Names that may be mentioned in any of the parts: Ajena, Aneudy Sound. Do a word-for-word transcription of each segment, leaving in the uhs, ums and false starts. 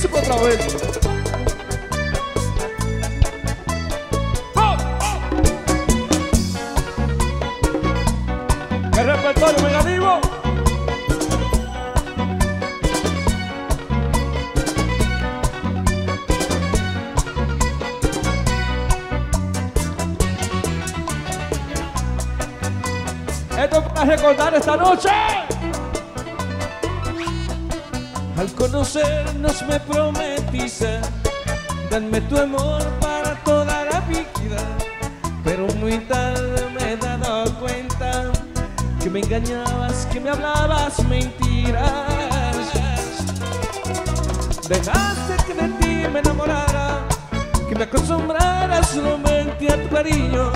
décimo otra vez. ¡Oh! ¡Oh! ¡Qué repertorio negativo! Esto es para recordar esta noche. Al conocernos me prometiste, dame tu amor para toda la vida. Pero muy tarde me he dado cuenta que me engañabas, que me hablabas mentiras. Dejaste que de ti me enamorara, que me acostumbrara solamente a tu cariño.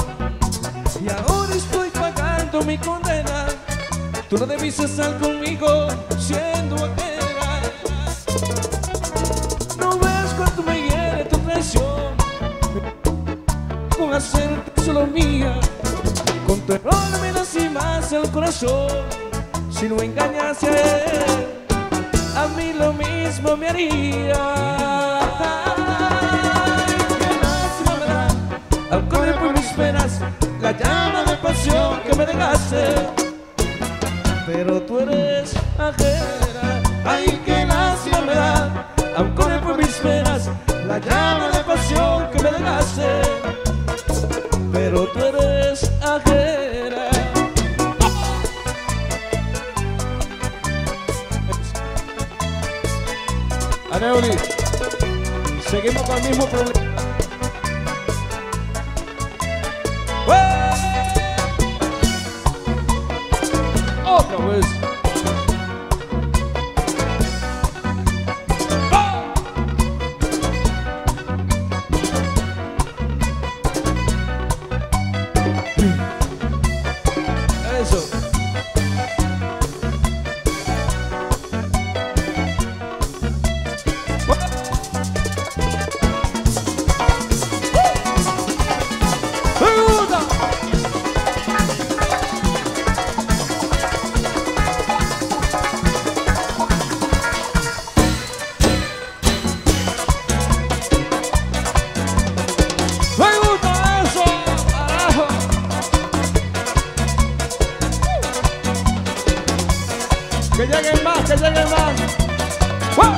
Y ahora estoy pagando mi condena. Tú no debiste estar conmigo siendo aquel. Con hacerte solo mía, con tu error me lastimas el corazón. Si no engañase a mí lo mismo me haría. Ay, qué lástima me da al correr por mis penas la llama de pasión que me dejaste. Pero tú eres ajena. Ay, qué lástima me da al correr por mis penas la llama de pasión que me dejaste. Pero tú eres ajena. Aneudy, seguimos con el mismo problema. ¡Hey! Otra vez. Que lleguen más, que lleguen más. ¡Wow!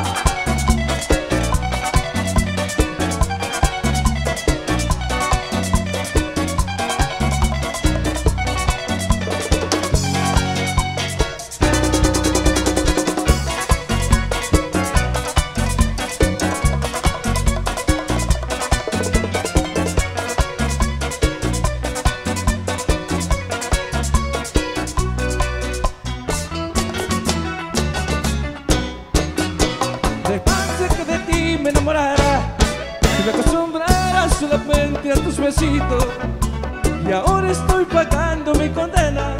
Solamente a tus besitos y ahora estoy pagando mi condena.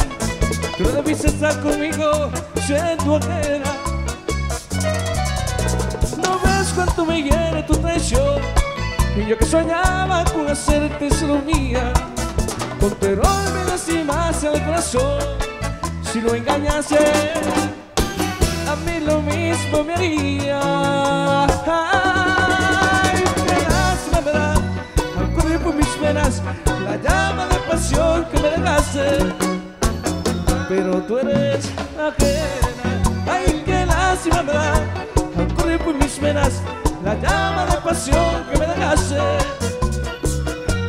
Tú no debiste estar conmigo siendo ajena. No ves cuánto me hiere tu traición, y yo que soñaba con hacerte solo mía. Con tu error me lastimas el corazón. Si lo engañase a mí lo mismo me haría. La llama de pasión que me dejaste, pero tú eres ajena. Ay, qué lástima me da al correr por mis venas la llama de pasión que me dejaste,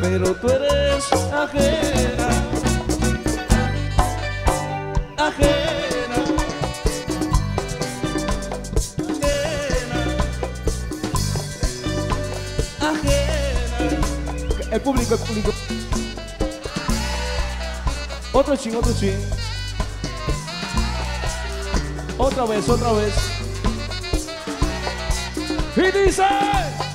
pero tú eres ajena. Ajena, ajena, ajena. El público, el público. Otro ching, otro ching. Otra vez, otra vez. Y dice...